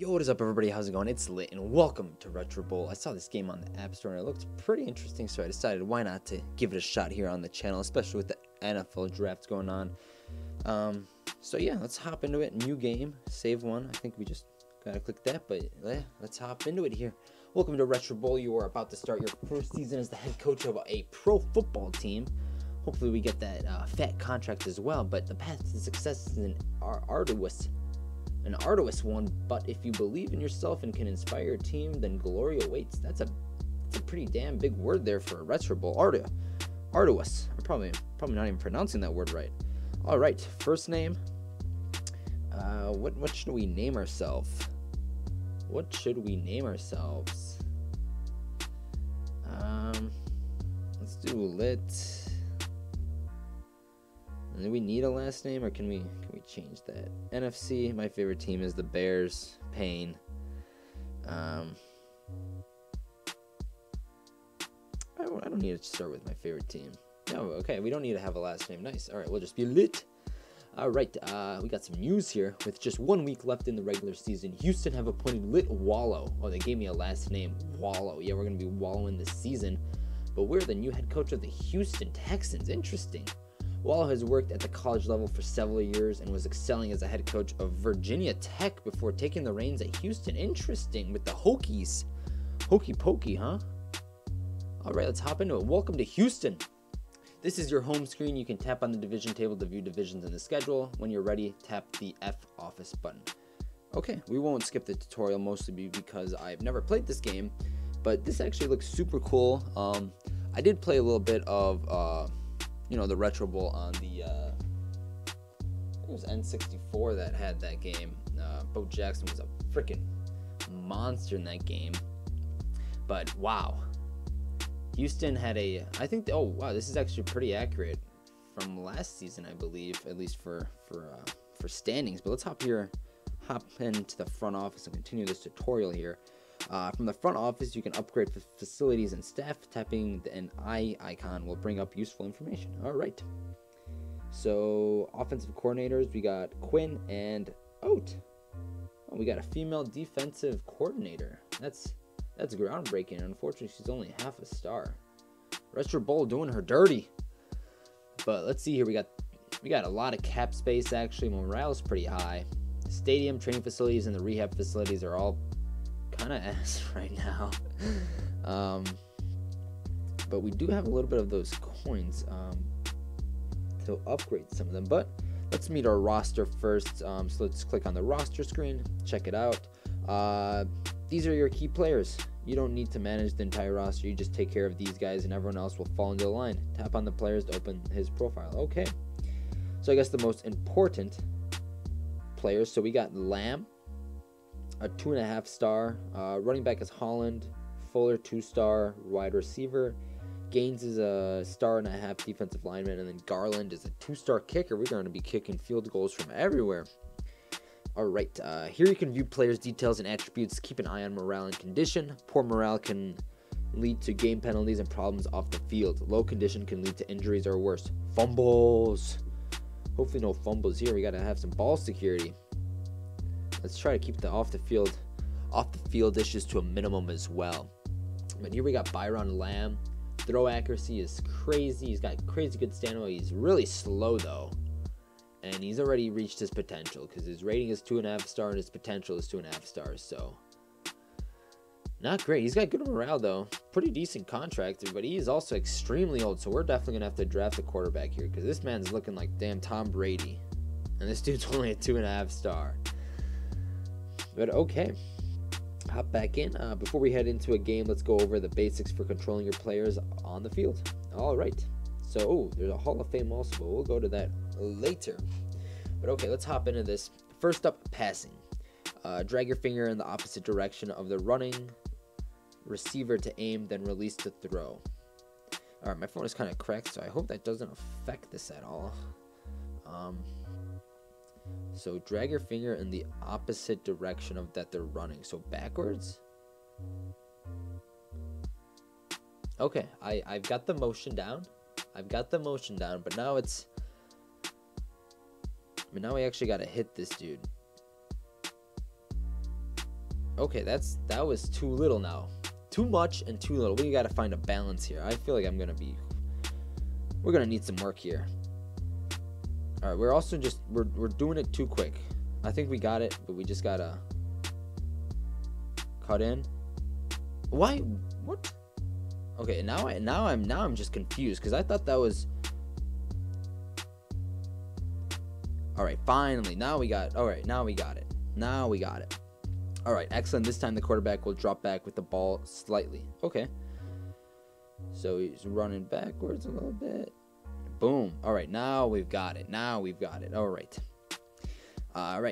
Yo, what is up everybody, how's it going? It's LiTT and welcome to Retro Bowl. I saw this game on the App Store and it looked pretty interesting, so I decided why not to give it a shot here on the channel, especially with the NFL draft going on. So yeah, let's hop into it. New game, save one. I think we just gotta click that, but yeah, let's hop into it here. Welcome to Retro Bowl. You are about to start your first season as the head coach of a pro football team. Hopefully we get that fat contract as well, but the path to success is an arduous one, but if you believe in yourself and can inspire your team, then glory awaits. That's a pretty damn big word there for a Retro Bowl. Arduous. I'm probably not even pronouncing that word right. All right, first name. What should we name ourselves? What should we name ourselves? Let's do LiTT. Do we need a last name, or can we change that? NFC, my favorite team is the Bears. Pain. I don't need to start with my favorite team. No, okay, we don't need to have a last name. Nice. All right, we'll just be LiTT. All right, we got some news here. With just 1 week left in the regular season, Houston have appointed LiTT Wallow. Oh, they gave me a last name, Wallow. Yeah, we're gonna be wallowing this season. But we're the new head coach of the Houston Texans. Interesting. Wallow has worked at the college level for several years and was excelling as a head coach of Virginia Tech before taking the reins at Houston. Interesting, with the Hokies. Hokey pokey, huh? All right, let's hop into it. Welcome to Houston. This is your home screen. You can tap on the division table to view divisions in the schedule. When you're ready, tap the F office button. Okay, we won't skip the tutorial, mostly because I've never played this game, but this actually looks super cool. I did play a little bit of... you know, the Retro Bowl on the it was N64 that had that game. Bo Jackson was a freaking monster in that game. But wow, Houston had a, I think, oh wow, this is actually pretty accurate from last season, I believe, at least for standings. But let's hop into the front office and continue this tutorial here. From the front office, you can upgrade facilities and staff. Tapping an I icon will bring up useful information. All right. So, offensive coordinators, we got Quinn and Oat. Oh, we got a female defensive coordinator. That's groundbreaking. Unfortunately, she's only half a star. Retro Bowl doing her dirty. But let's see here. We got a lot of cap space, actually. Morale's pretty high. Stadium, training facilities, and the rehab facilities are all kind of ass right now, but we do have a little bit of those coins to upgrade some of them. But let's meet our roster first. So let's click on the roster screen, check it out. These are your key players. You don't need to manage the entire roster. You just take care of these guys and everyone else will fall into the line. Tap on the players to open his profile. Okay, so I guess the most important players. So we got Lamb, a 2.5-star, running back is Holland, Fuller 2-star, wide receiver, Gaines is a 1.5-star defensive lineman, and then Garland is a 2-star kicker. We're going to be kicking field goals from everywhere. All right, here you can view players' details and attributes. Keep an eye on morale and condition. Poor morale can lead to game penalties and problems off the field. Low condition can lead to injuries or worse, fumbles. Hopefully no fumbles here. We got to have some ball security. Let's try to keep the off the field issues to a minimum as well. But here we got Byron Lamb. Throw accuracy is crazy. He's got crazy good standoff. He's really slow though, and he's already reached his potential because his rating is 2.5-star and his potential is 2.5 stars. So not great. He's got good morale though. Pretty decent contract, but he is also extremely old. So we're definitely gonna have to draft a quarterback here because this man's looking like damn Tom Brady, and this dude's only a 2.5-star. But okay, hop back in. Before we head into a game, let's go over the basics for controlling your players on the field. All right, so ooh, there's a Hall of Fame also, but we'll go to that later. But okay, let's hop into this. First up, passing. Drag your finger in the opposite direction of the running receiver to aim, then release to throw. All right, my phone is kind of cracked, so I hope that doesn't affect this at all. So drag your finger in the opposite direction of that they're running. So backwards? Okay, I've got the motion down. I've got the motion down, but now it's... I mean, now we actually got to hit this dude. okay, that was too little now. Too much and too little. We gotta find a balance here. I feel like we're gonna need some work here. All right, we're also just we're doing it too quick. I think we got it, but we just gotta cut in. Why? What? Okay, now I'm just confused because I thought that was. All right, finally, now we got it. All right, excellent. This time the quarterback will drop back with the ball slightly. Okay. So he's running backwards a little bit. Boom. All right, now we've got it. All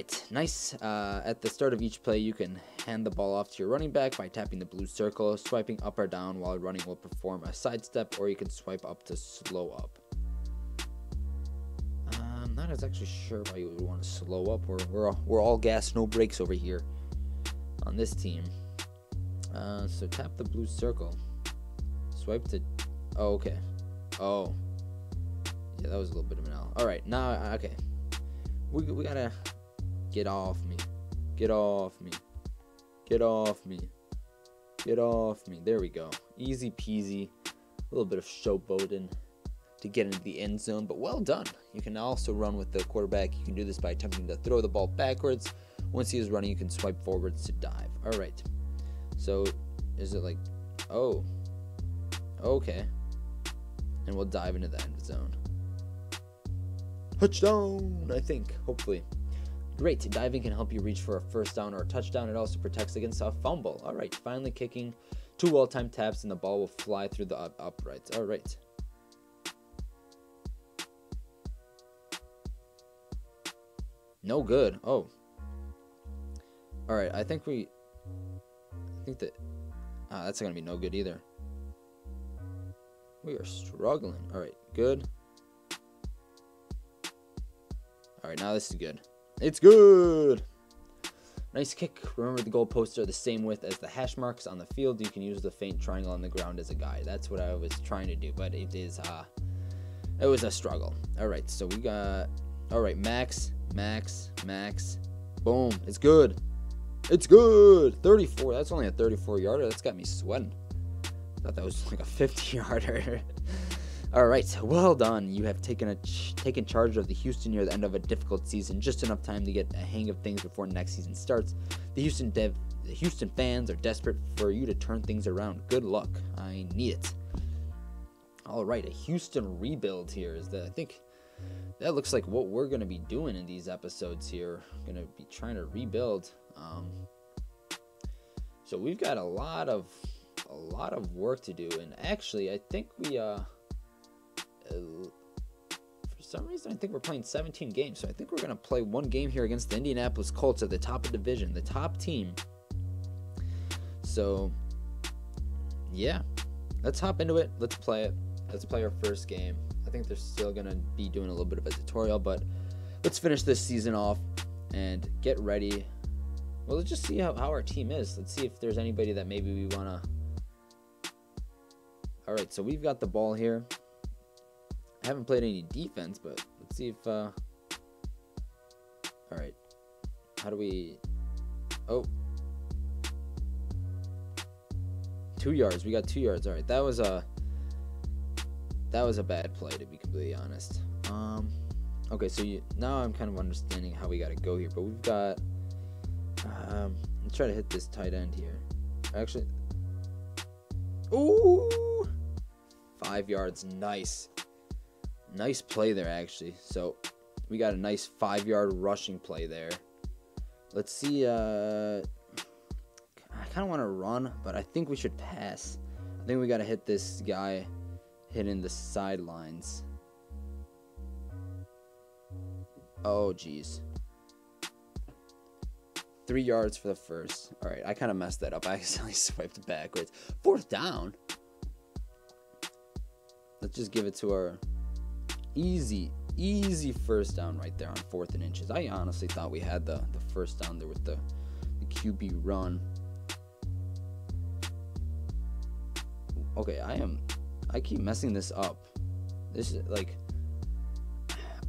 right, nice. At the start of each play, you can hand the ball off to your running back by tapping the blue circle, swiping up or down while running will perform a sidestep, or you can swipe up to slow up. I'm not as actually sure why you would want to slow up. We're all gas, no brakes over here on this team. So tap the blue circle. Swipe to... Oh, okay. Oh. Yeah, that was a little bit of an L. All right, now... Okay. We gotta... Get off me. There we go. Easy peasy. A little bit of showboating to get into the end zone, but well done. You can also run with the quarterback. You can do this by attempting to throw the ball backwards. Once he is running, you can swipe forwards to dive. All right. So, is it like... Oh... Okay, and we'll dive into the end zone. Touchdown, I think, hopefully. Great, diving can help you reach for a first down or a touchdown. It also protects against a fumble. All right, finally kicking, 2 well-timed taps, and the ball will fly through the uprights. All right. No good. Oh. All right, I think that... that's going to be no good either. We are struggling. All right, good. All right, now this is good. It's good. Nice kick. Remember, the goalposts are the same width as the hash marks on the field. You can use the faint triangle on the ground as a guide. That's what I was trying to do, but it was a struggle. All right, so we got... All right, max. Boom. It's good. 34. That's only a 34-yarder. That's got me sweating. I thought that was like a 50-yarder. All right, well done. You have taken charge of the Houston near the end of a difficult season, just enough time to get a hang of things before next season starts. The Houston fans are desperate for you to turn things around. Good luck. I need it. All right, a Houston rebuild here is that I think that looks like what we're going to be doing in these episodes here. Going to be trying to rebuild. So we've got a lot of work to do, and actually I think we for some reason I think we're playing 17 games, so I think we're gonna play one game here against the Indianapolis Colts at the top of the division, the top team. So yeah, let's hop into it. Let's play our first game. I think they're still gonna be doing a little bit of a tutorial, but let's finish this season off and get ready. Well, let's just see how our team is. Let's see if there's anybody that maybe we wanna... All right, so we've got the ball here. I haven't played any defense, but let's see if... All right. How do we... Oh. 2 yards. We got 2 yards. All right, that was a bad play, to be completely honest. Okay, so now I'm kind of understanding how we got to go here, but we've got... let's try to hit this tight end here. Actually... Ooh! 5 yards. Nice. Nice play there, actually. So, we got a nice 5-yard rushing play there. Let's see. I kind of want to run, but I think we should pass. I think we got to hit this guy hitting the sidelines. Oh, geez. 3 yards for the first. All right, I kind of messed that up. I accidentally swiped backwards. 4th down. Let's just give it to our easy first down right there on 4th and inches. I honestly thought we had the first down there with the QB run. Okay, I keep messing this up. This is like...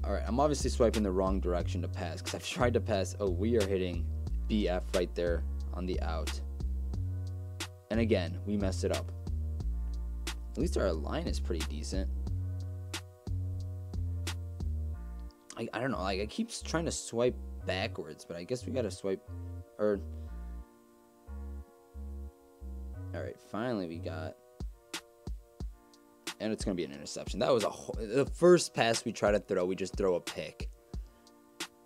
All right, I'm obviously swiping the wrong direction to pass because I've tried to pass. Oh, we are hitting BF right there on the out. And again, we messed it up. At least our line is pretty decent. I don't know. Like, I keep trying to swipe backwards, but I guess we gotta swipe, or... Alright, finally we got... And it's gonna be an interception. That was a whole... The first pass we try to throw, we just throw a pick.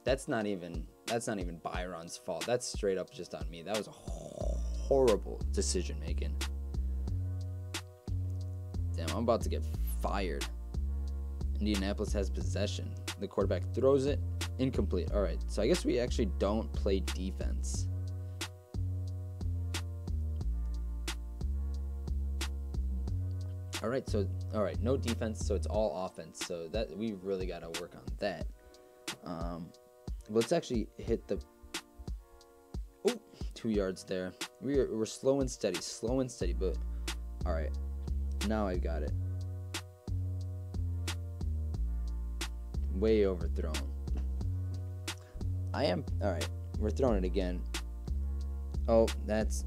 That's not even Byron's fault. That's straight up just on me. That was a horrible decision making. Damn, I'm about to get fired. Indianapolis has possession. The quarterback throws it. Incomplete. All right. So I guess we actually don't play defense. All right. So, all right. No defense. So it's all offense. So that we really got to work on that. Let's actually hit the... Oh, 2 yards there. We're slow and steady, but... All right. Now I got it. Way overthrown. I am... All right. We're throwing it again. Oh, that's...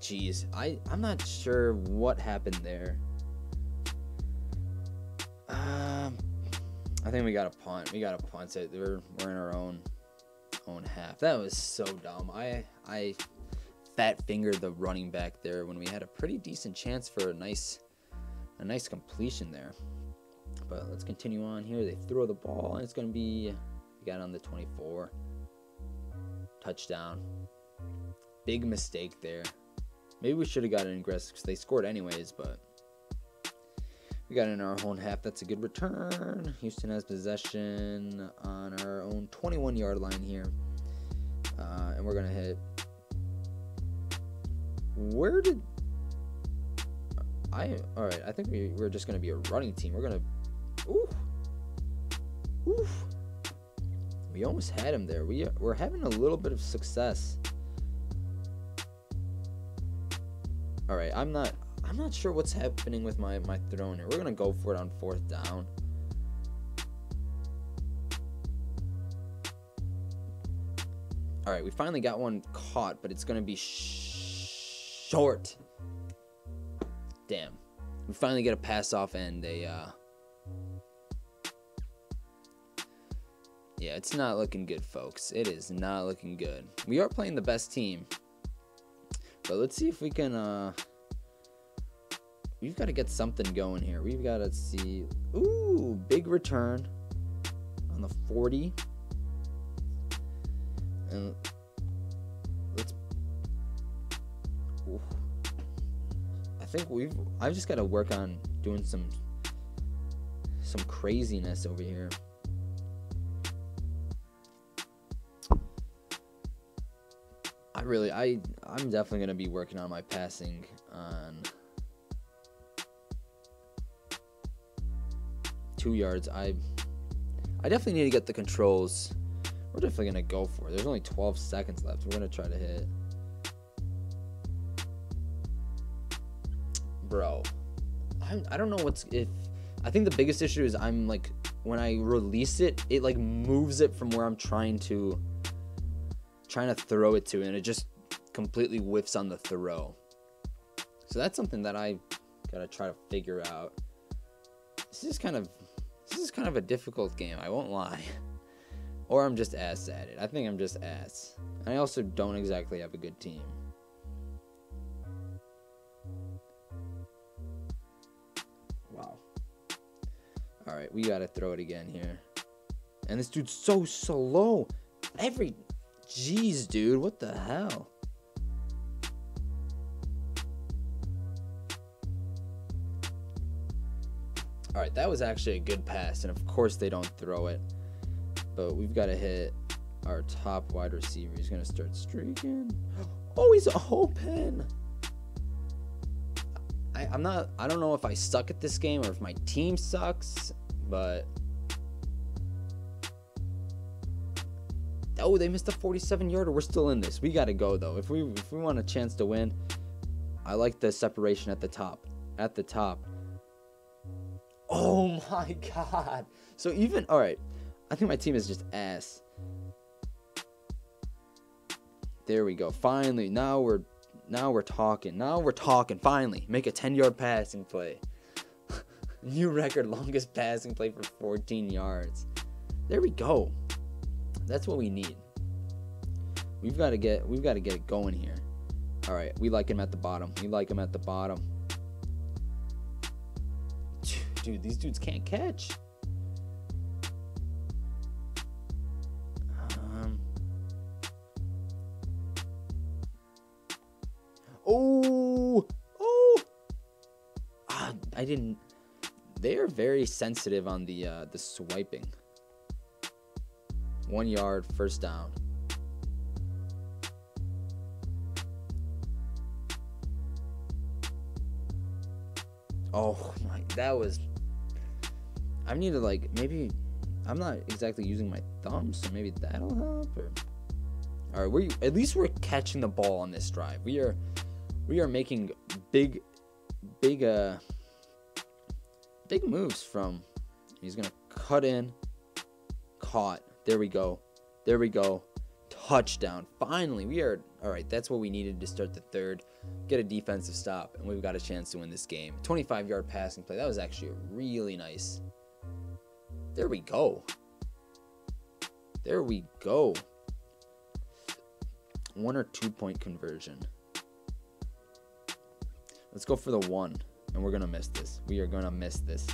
Jeez. I'm not sure what happened there. I think we got to punt. We got to punt it. We're in our own half. That was so dumb. I fat fingered the running back there when we had a pretty decent chance for a nice completion there. But let's continue on here. They throw the ball, and it's going to be... We got on the 24. Touchdown. Big mistake there. Maybe we should have got an ingress because they scored anyways, but... We got in our own half. That's a good return. Houston has possession on our own 21-yard line here. And we're going to hit... Where did... All right, I think we're just going to be a running team. We're going to... Oof. Oof. We almost had him there. We're having a little bit of success. All right, I'm not sure what's happening with my throwing here. We're going to go for it on fourth down. All right, we finally got one caught, but it's going to be short. Damn. We finally get a pass off and yeah, it's not looking good, folks. It is not looking good. We are playing the best team. But let's see if we can... We've got to get something going here. We've got to see. Ooh, big return on the 40. And let's... Ooh. I think I've just got to work on doing some craziness over here. I'm definitely going to be working on my passing on... 2 yards. I definitely need to get the controls. We're definitely gonna go for it. There's only 12 seconds left. We're gonna try to hit. Bro, I don't know I think the biggest issue is I'm like, when I release it, it like moves it from where I'm trying to throw it to, and it just completely whiffs on the throw. So that's something that I gotta try to figure out. This is kind of a difficult game, I won't lie. Or I'm just ass at it. I think I'm just ass. And I also don't exactly have a good team. Wow. Alright, we gotta throw it again here. And this dude's so slow. Jeez, dude, what the hell? All right, that was actually a good pass, and of course they don't throw it. But we've got to hit our top wide receiver. He's going to start streaking. Oh, he's open. I don't know if I suck at this game or if my team sucks, but... Oh, they missed a 47-yarder. We're still in this. We got to go, though. If we want a chance to win, I like the separation at the top. Oh my god. So even... Alright. I think my team is just ass. There we go. Finally, now we're talking. Now we're talking. Finally, make a 10-yard passing play. New record, longest passing play for 14 yards. There we go. That's what we need. We've got to get it going here. All right, we like him at the bottom. We like him at the bottom. Dude, these dudes can't catch. I didn't. They are very sensitive on the swiping. 1 yard, first down. Oh my, that was. I need to, like, maybe I'm not exactly using my thumb, so maybe that'll help. Or, all right, at least we're catching the ball on this drive. We are making big moves from. He's gonna cut in. Caught. There we go. There we go. Touchdown. Finally, we are. All right, that's what we needed to start the third. Get a defensive stop, and we've got a chance to win this game. 25-yard passing play. That was actually really nice. There we go. There we go. 1 or 2 point conversion. Let's go for the one. And we're going to miss this. We are going to miss this.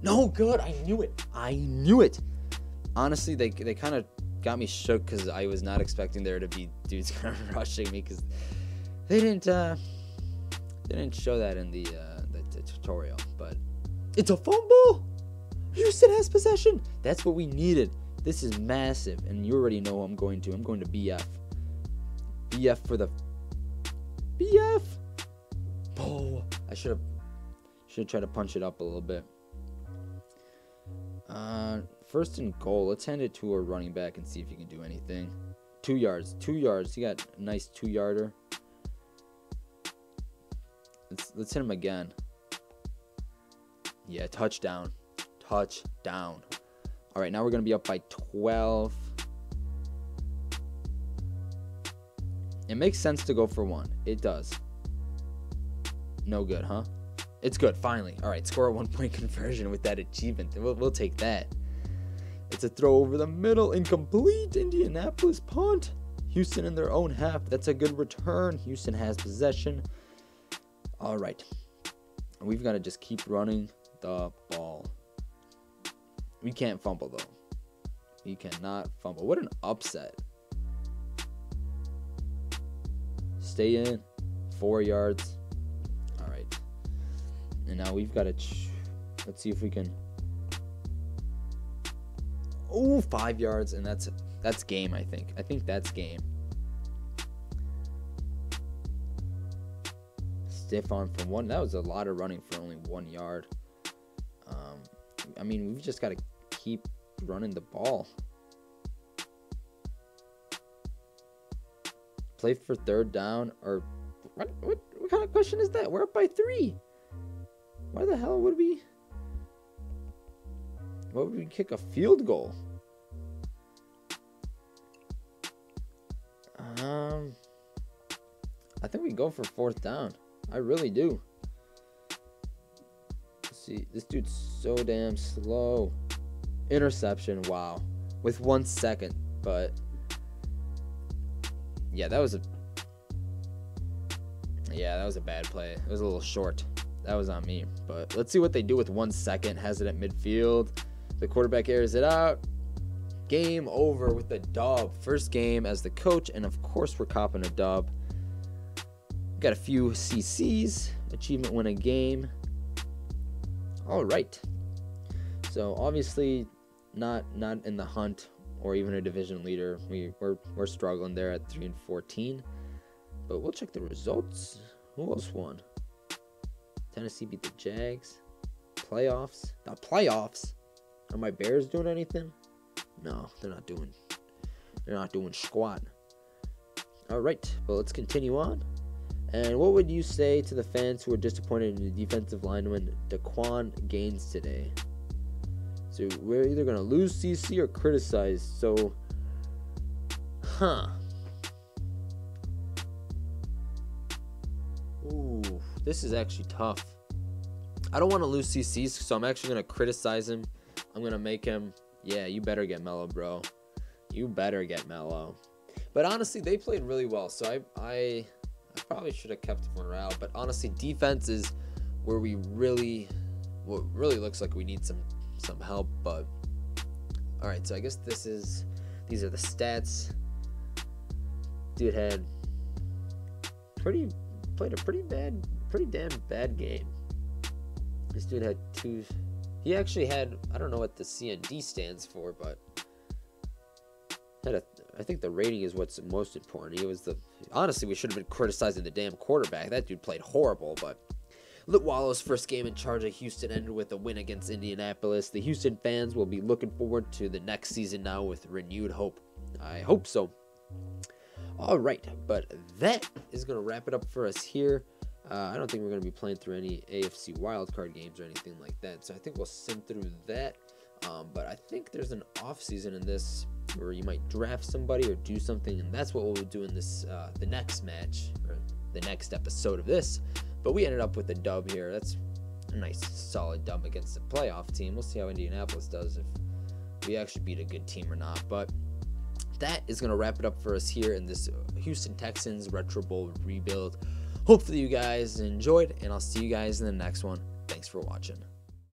No, good. I knew it. I knew it. Honestly, they kind of got me shook because I was not expecting there to be dudes kind of rushing me because they didn't show that in the tutorial. But it's a fumble. Houston has possession. That's what we needed. This is massive. And you already know I'm going to. I'm going to BF. BF for the... BF. Oh, I should have tried to punch it up a little bit. First and goal. Let's hand it to our running back and see if he can do anything. 2 yards. 2 yards. He got a nice 2-yarder. Let's hit him again. Yeah, touchdown. Touchdown. All right, now we're going to be up by 12. It makes sense to go for one. It does. No good, huh? It's good, finally. All right, score a 1-point conversion with that achievement. We'll take that. It's a throw over the middle. Incomplete. Indianapolis punt. Houston in their own half. That's a good return. Houston has possession. All right. We've got to just keep running the ball. We can't fumble, though. We cannot fumble. What an upset. Stay in. 4 yards. All right. And now we've got to... Let's see if we can... Oh, 5 yards. And that's game, I think. I think that's game. Stiff arm for one. That was a lot of running for only 1 yard. I mean, we've just got to keep running the ball. Play for third down, or what kind of question is that? We're up by 3. Why the hell would we? Why would we kick a field goal? I think we go for fourth down. I really do. Let's see, this dude's so damn slow. Interception. Wow, with 1 second, but. Yeah, that was a bad play. It was a little short. That was on me. But let's see what they do with 1 second. Has it at midfield. The quarterback airs it out. Game over with the dub. First game as the coach, and of course we're copping a dub. Got a few CCs. Achievement win a game. All right. So obviously not in the hunt. Or even a division leader. We're struggling there at 3 and 14, but we'll check the results. Who else won? Tennessee beat the Jags. Playoffs. The playoffs. Are my Bears doing anything? No, they're not doing. They're not doing squat. All right, but let's continue on. And what would you say to the fans who are disappointed in the defensive lineman Daquan Gaines today? So we're either going to lose CC or criticize. So Huh. Ooh, this is actually tough. I don't want to lose CCs, so I'm actually going to criticize him. I'm going to make him, yeah, you better get mellow, bro. You better get mellow. But honestly, they played really well, so I probably should have kept morale. But honestly, defense is where we really, what really looks like we need some help. But all right, so I guess this is, these are the stats. Dude had played a pretty damn bad game. This dude had two. He actually had, I don't know what the CND stands for, but had a, I think the rating is what's most important. He was the, honestly, we should have been criticizing the damn quarterback. That dude played horrible. But LiTT Wallow's first game in charge of Houston ended with a win against Indianapolis. The Houston fans will be looking forward to the next season now with renewed hope. I hope so. All right, but that is going to wrap it up for us here. I don't think we're going to be playing through any AFC wildcard games or anything like that, so I think we'll sim through that. But I think there's an off season in this where you might draft somebody or do something, and that's what we'll do in this the next match or the next episode of this. But we ended up with a dub here. That's a nice solid dub against the playoff team. We'll see how Indianapolis does, if we actually beat a good team or not. But that is going to wrap it up for us here in this Houston Texans Retro Bowl rebuild. Hopefully you guys enjoyed, and I'll see you guys in the next one. Thanks for watching.